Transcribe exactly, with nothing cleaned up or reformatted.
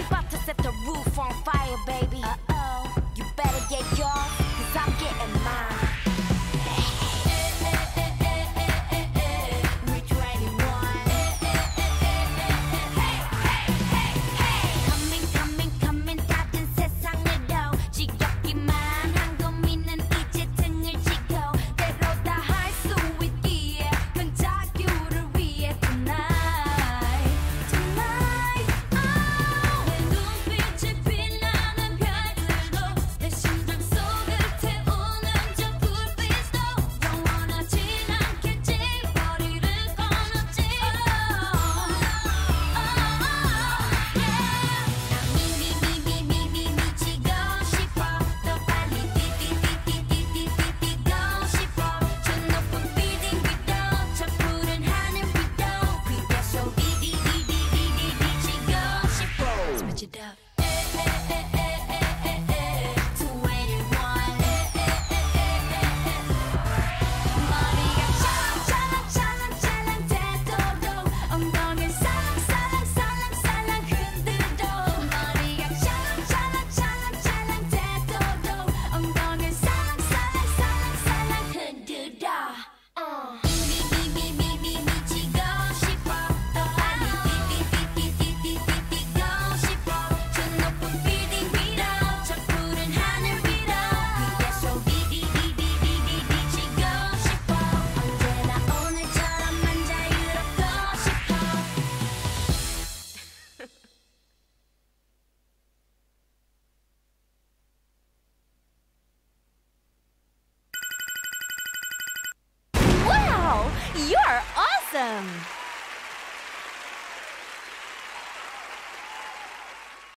We about to set the roof on fire, baby. Uh-oh, you better get yours, 'cause I'm getting mine. You're awesome!